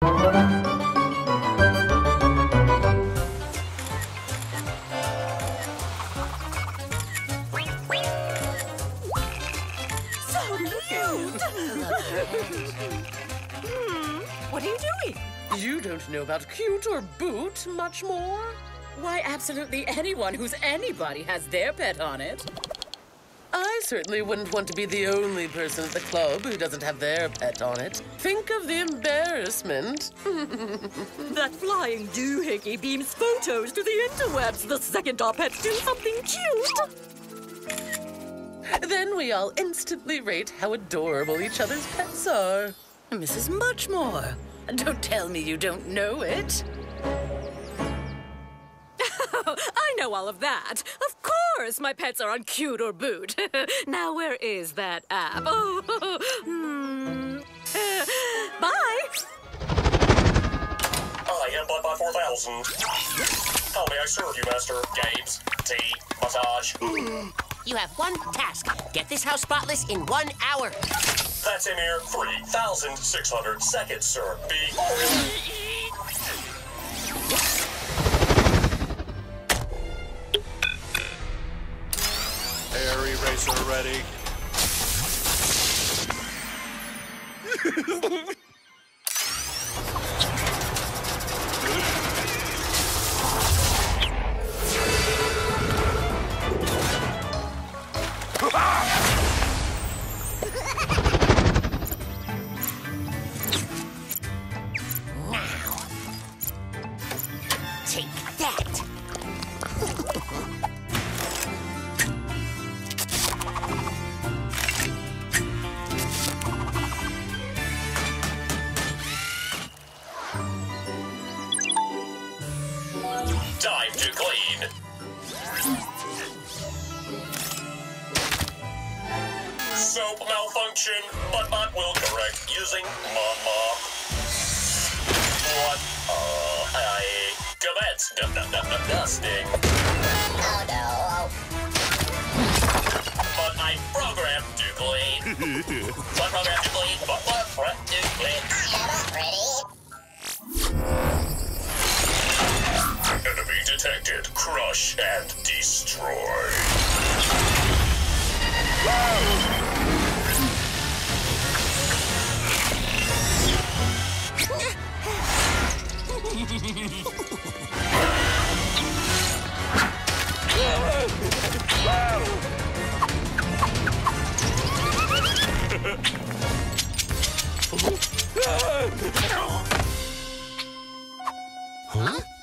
What are you doing? You don't know about Cute or Boot, Muchmore? Why, absolutely anyone who's anybody has their pet on it. I certainly wouldn't want to be the only person at the club who doesn't have their pet on it. Think of the embarrassment. That flying doohickey beams photos to the interwebs the second our pets do something cute. Then we all instantly rate how adorable each other's pets are. Mrs. Muchmore, don't tell me you don't know it. Oh, I know all of that. Of course my pets are on Cute or Boot. Now where is that app? Oh, bye. I am Bud by 4000. How may I serve you, master? Games, tea, massage. You have one task. Get this house spotless in 1 hour. That's a mere 3,600 seconds, sir. Be... Air eraser ready. Take that! Time to clean! Soap malfunction, but Bot will correct using mop. What? Commence dusting. Oh no. But I'm programmed to clean. But programmed to clean. But programmed to clean. I am ready. Enemy detected. Crush and destroy. Whoa! Huh?